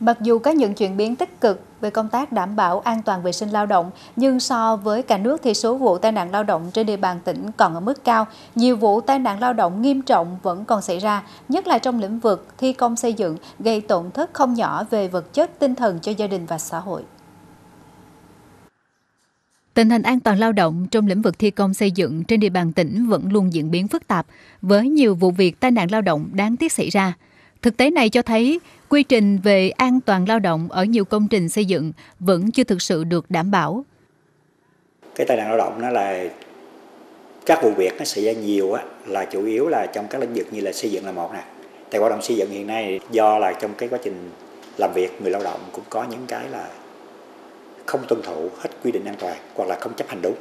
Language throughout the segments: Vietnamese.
Mặc dù có những chuyển biến tích cực về công tác đảm bảo an toàn vệ sinh lao động, nhưng so với cả nước thì số vụ tai nạn lao động trên địa bàn tỉnh còn ở mức cao. Nhiều vụ tai nạn lao động nghiêm trọng vẫn còn xảy ra, nhất là trong lĩnh vực thi công xây dựng, gây tổn thất không nhỏ về vật chất, tinh thần cho gia đình và xã hội. Tình hình an toàn lao động trong lĩnh vực thi công xây dựng trên địa bàn tỉnh vẫn luôn diễn biến phức tạp, với nhiều vụ việc tai nạn lao động đáng tiếc xảy ra. Thực tế này cho thấy, quy trình về an toàn lao động ở nhiều công trình xây dựng vẫn chưa thực sự được đảm bảo. Cái tai nạn lao động nó là các vụ việc nó xảy ra nhiều á, là chủ yếu là trong các lĩnh vực như là xây dựng là một nè. Tại hoạt động xây dựng hiện nay do là trong cái quá trình làm việc người lao động cũng có những cái là không tuân thủ hết quy định an toàn hoặc là không chấp hành đúng.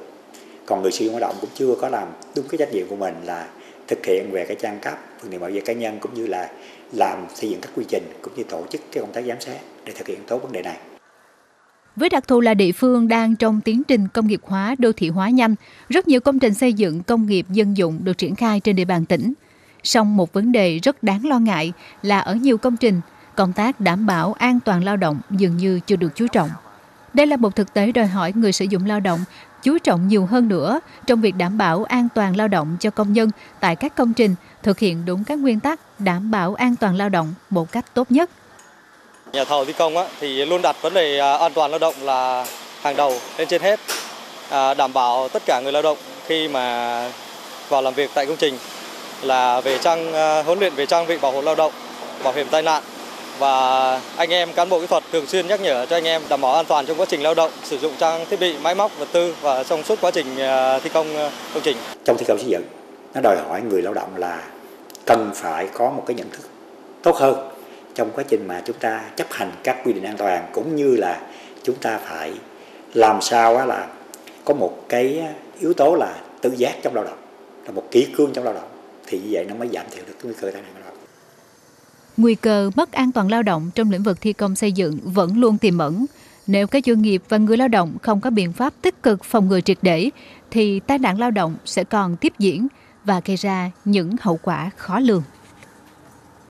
Còn người sử dụng lao động cũng chưa có làm đúng cái trách nhiệm của mình là thực hiện về cái trang cấp, phương tiện bảo vệ cá nhân cũng như là làm xây dựng các quy trình cũng như tổ chức cái công tác giám sát để thực hiện tốt vấn đề này. Với đặc thù là địa phương đang trong tiến trình công nghiệp hóa, đô thị hóa nhanh, rất nhiều công trình xây dựng công nghiệp dân dụng được triển khai trên địa bàn tỉnh. Song một vấn đề rất đáng lo ngại là ở nhiều công trình, công tác đảm bảo an toàn lao động dường như chưa được chú trọng. Đây là một thực tế đòi hỏi người sử dụng lao động chú trọng nhiều hơn nữa trong việc đảm bảo an toàn lao động cho công nhân tại các công trình, thực hiện đúng các nguyên tắc đảm bảo an toàn lao động một cách tốt nhất. Nhà thầu thi công thì luôn đặt vấn đề an toàn lao động là hàng đầu lên trên hết, đảm bảo tất cả người lao động khi mà vào làm việc tại công trình là về huấn luyện về trang bị bảo hộ lao động, bảo hiểm tai nạn. Và anh em cán bộ kỹ thuật thường xuyên nhắc nhở cho anh em đảm bảo an toàn trong quá trình lao động, sử dụng trang thiết bị, máy móc, vật tư và trong suốt quá trình thi công công trình. Trong thi công xây dựng, nó đòi hỏi người lao động là cần phải có một cái nhận thức tốt hơn trong quá trình mà chúng ta chấp hành các quy định an toàn, cũng như là chúng ta phải làm sao là có một cái yếu tố là tự giác trong lao động, là một kỷ cương trong lao động, thì như vậy nó mới giảm thiểu được cái nguy cơ tai nạn lao động. Nguy cơ mất an toàn lao động trong lĩnh vực thi công xây dựng vẫn luôn tiềm ẩn. Nếu các doanh nghiệp và người lao động không có biện pháp tích cực phòng ngừa triệt để, thì tai nạn lao động sẽ còn tiếp diễn và gây ra những hậu quả khó lường.